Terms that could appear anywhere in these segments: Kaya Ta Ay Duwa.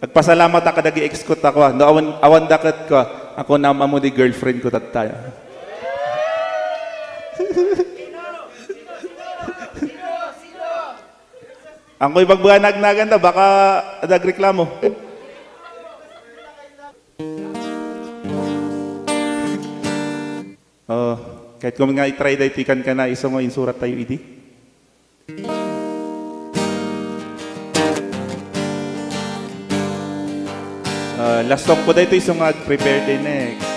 Pagpasalamat ako nag-i-execute ako. No, awan dakot ko. Ako na mo ni girlfriend ko tatay. Ang ko'y pagbuhanag na ganda, baka nagreklamo. Oh, kahit kung nga i-try na itikan ka na, iso mo insurat tayo iti. Last talk po dahil ito iso nga prepare the next.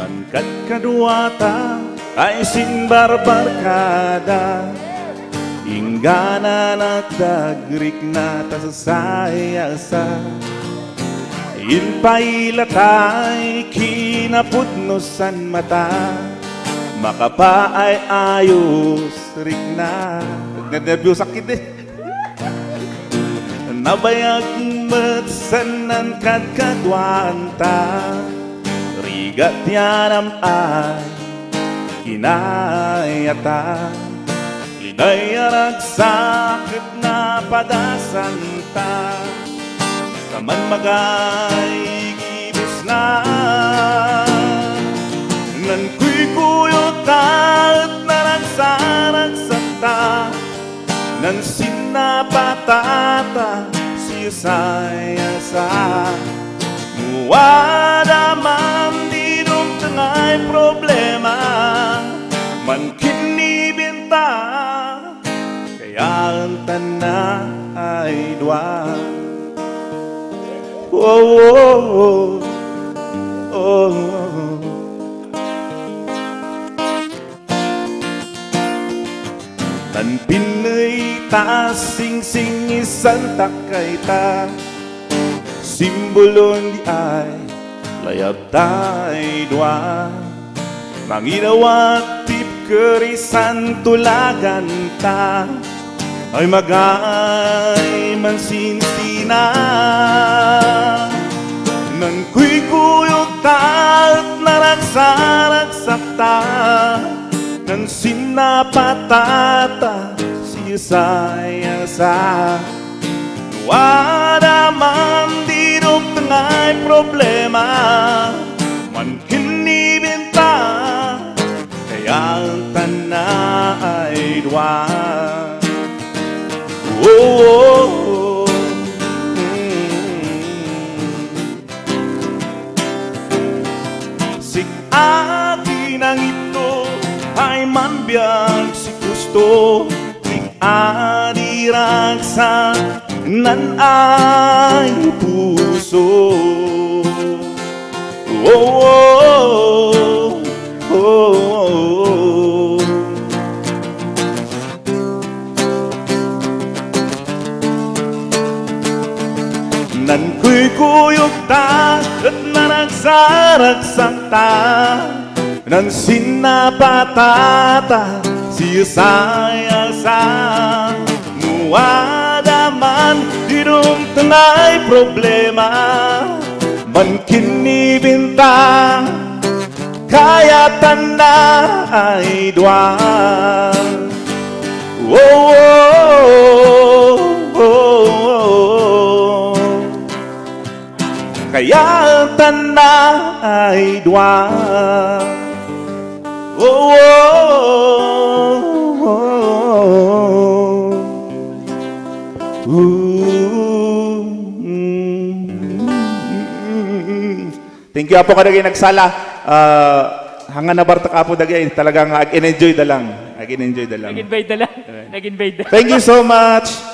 Mangkat kaduata ay sinbarbarkada ingganan at dagrik na tasasayasa inpailatay kinapudnosan mata makapa ay ayos rik na nagnervyo sakit eh nabayag matsanan kadkadwanta rigat yanam ay inayata linayarag sakit na padasanta kaman mag-aigibis na nan ko'y kuyot at naragsaragsanta nan sinapatata siyasayasa muwadaman dinong tangay problema man kinibinta kaya ang tana ay dwa. Oh, oh, oh, oh. Tan Pinoy ta sing-sing isang takay ta simbolo di ay layab tay dua manginawat tip kerisan tulagan ta ay magay man sinsina nang kuy kuyog ta't naragsa-ragsakta nang sinapatata siyasayasa wadaman di rog tangay problema man kinibinta kaya ang tana ay duwa. Oh, oh, oh. Si atin ang ito ay manbiyag si Kristo adiragsa nan ay puso. Oh, oh, oh, oh. Nan ko'y kuyog ta at naragsaragsak ta nan sinapatata siyasayasa muwadaman dinong tangay problema man kinibinta kaya tanda ay duwa. Oh, oh, oh, oh. Kaya tanda ay duwa. Oh, oh, oh, oh. Thank you apo kadagay nagsala. Hanga na bartak apo dagay talagang ag-enjoy dalang. Ag-enjoy dalang. Nag-invite dalang. Thank you so much.